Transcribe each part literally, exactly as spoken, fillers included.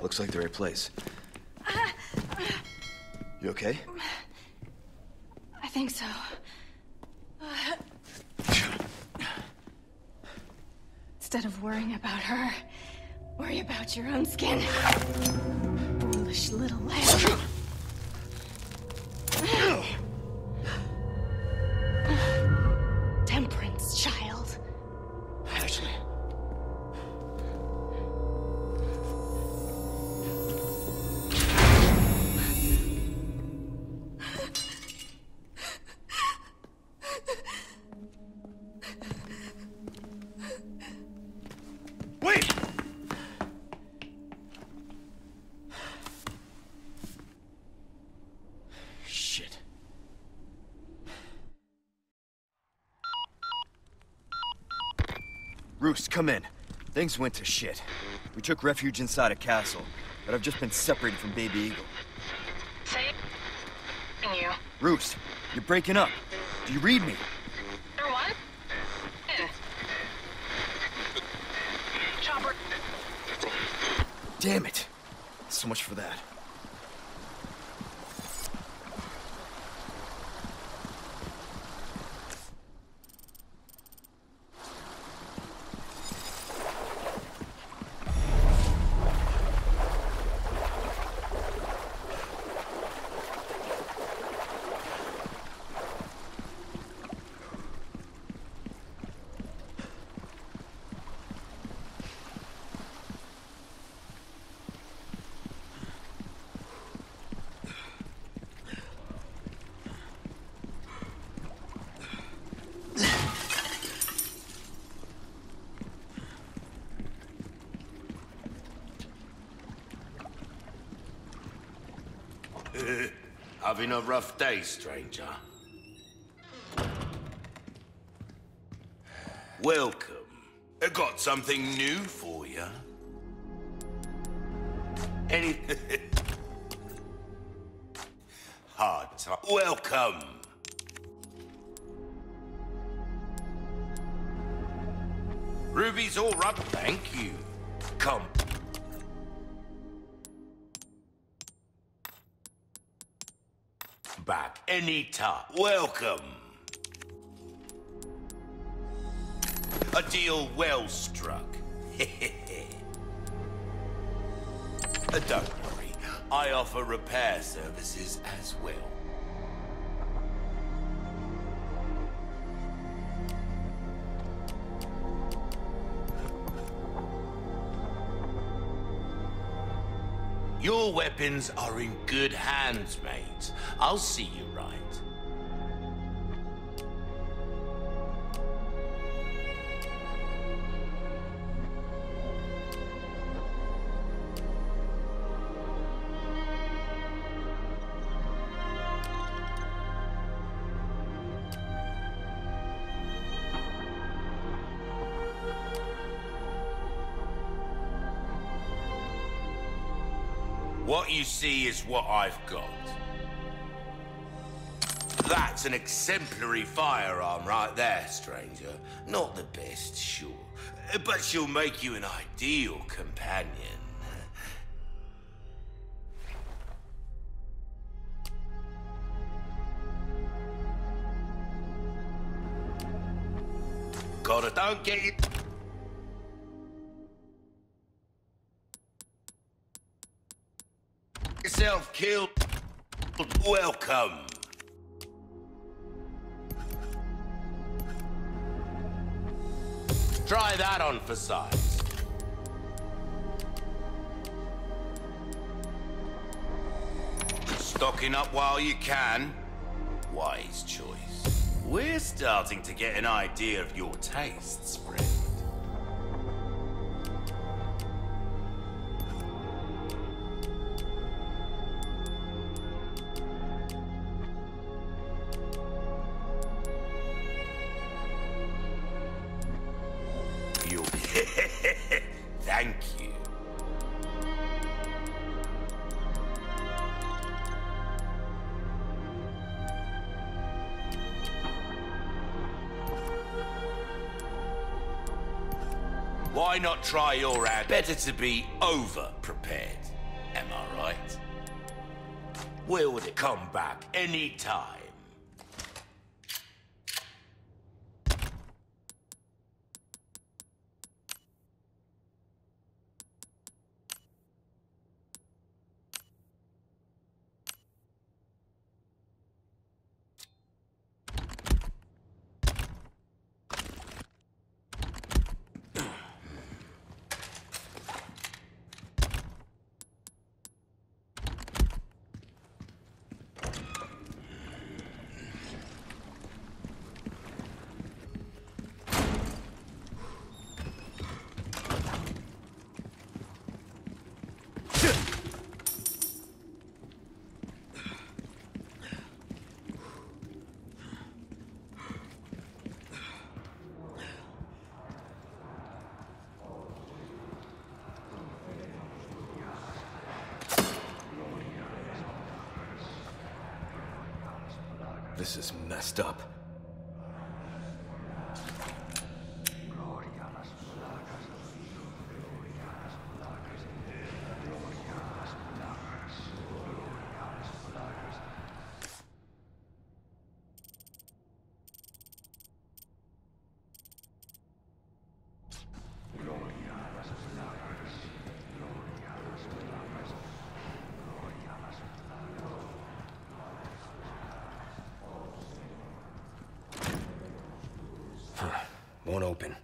Looks like the right place. You okay? I think so. Instead of worrying about her, worry about your own skin. Foolish little lamb. Temperance, child. Ashley. Wait! Shit. Roost, come in. Things went to shit. We took refuge inside a castle, but I've just been separated from Baby Eagle. Say you. Roost, you're breaking up. Do you read me? What? Chopper. Damn it. So much for that. Having a rough day, stranger. Welcome. I got something new for you. Any... hard time. Welcome. Ruby's all right. Thank you. Come. Back any time. Welcome. A deal well struck. Don't worry, I offer repair services as well. Your weapons are in good hands, mate. I'll see you right. What you see is what I've got. That's an exemplary firearm right there, stranger. Not the best, sure, but she'll make you an ideal companion. Gotta don't get you... yourself killed. Welcome. Try that on for size. Stocking up while you can. Wise choice. We're starting to get an idea of your tastes, friend. Thank you. Why not try your hand? Better to be over prepared. right? We'll come back any time. This is messed up. Won't open.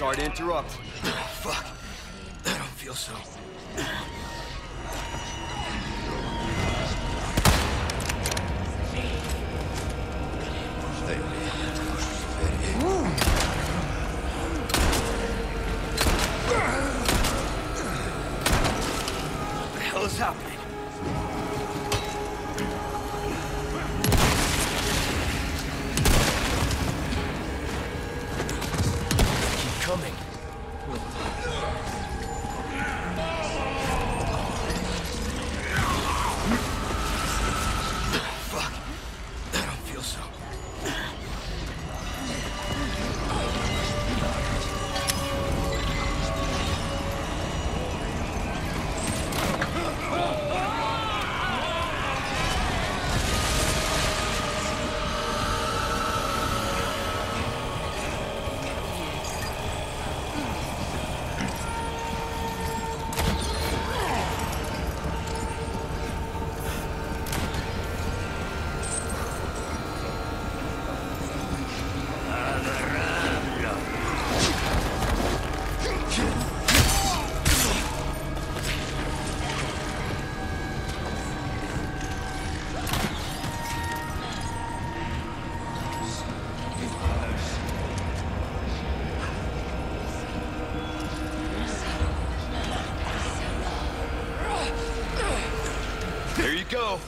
Sorry to interrupt. Oh, fuck. I don't feel so. What the hell is happening? Go.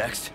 Next.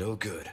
No good.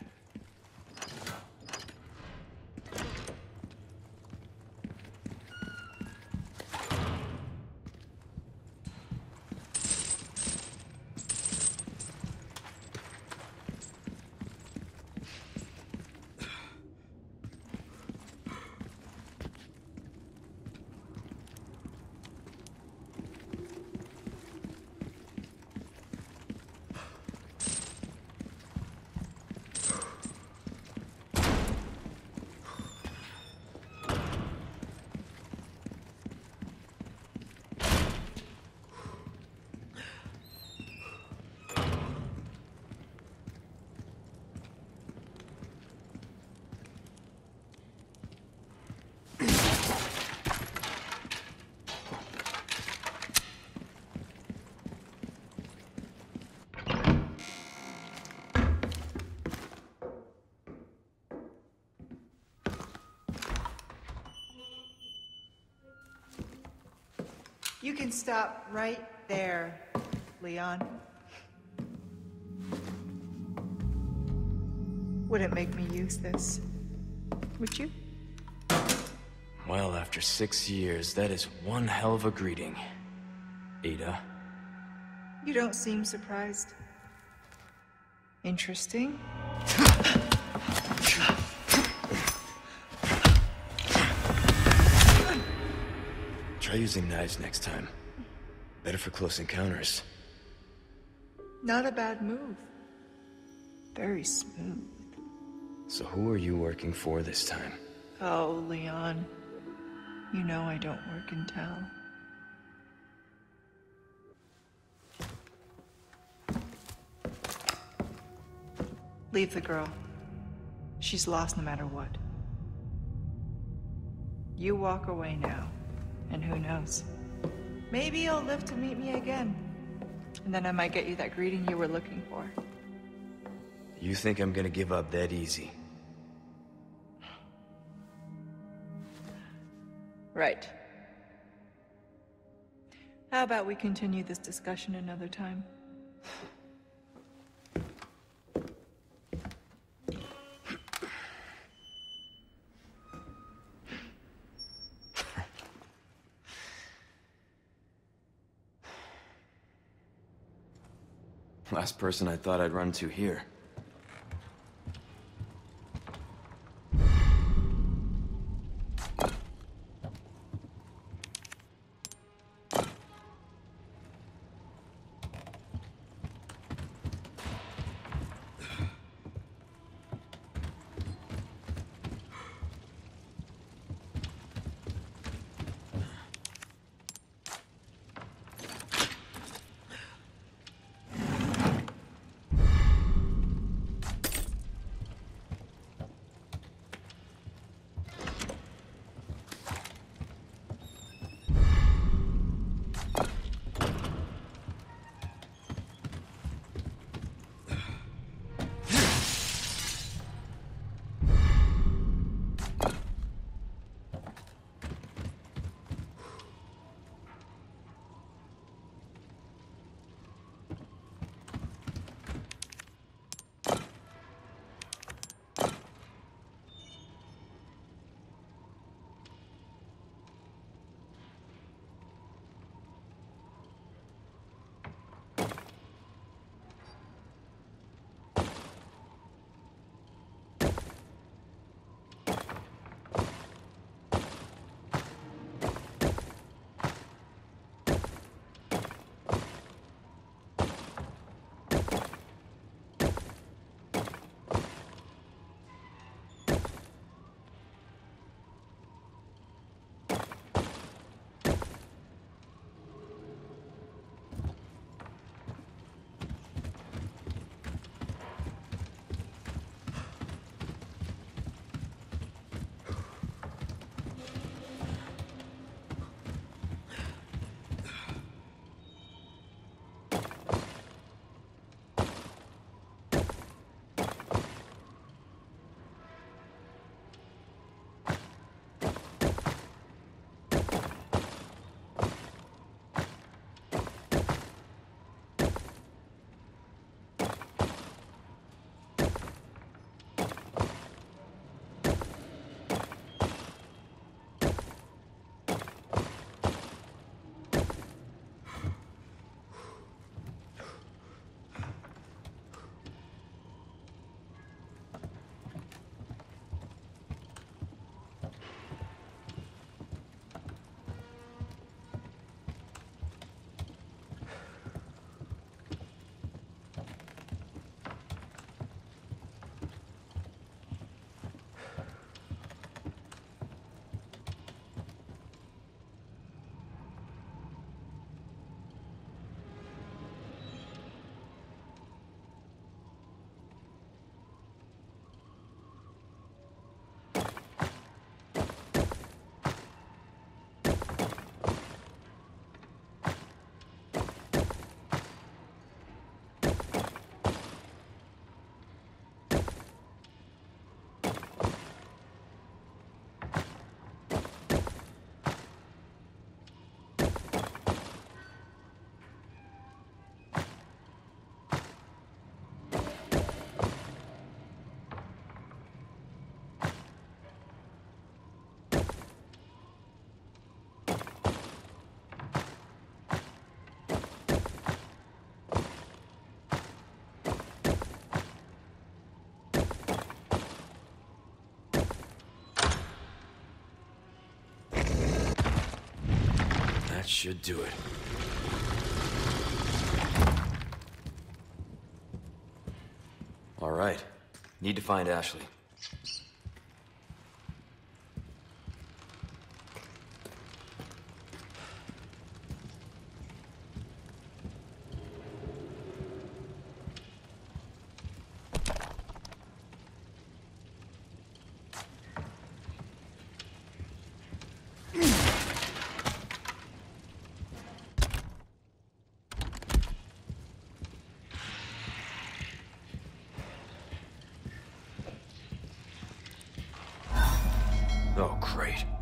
You can stop right there, Leon. Wouldn't make me use this, would you? Well, after six years, that is one hell of a greeting, Ada. You don't seem surprised. Interesting. Try using knives next time. Better for close encounters. Not a bad move. Very smooth. So who are you working for this time? Oh, Leon. You know I don't work in town. Leave the girl. She's lost no matter what. You walk away now. And who knows? Maybe you'll live to meet me again. And then I might get you that greeting you were looking for. You think I'm gonna give up that easy? Right. How about we continue this discussion another time? Last person I thought I'd run to here. should do it. All right. Need to find Ashley. Oh, great.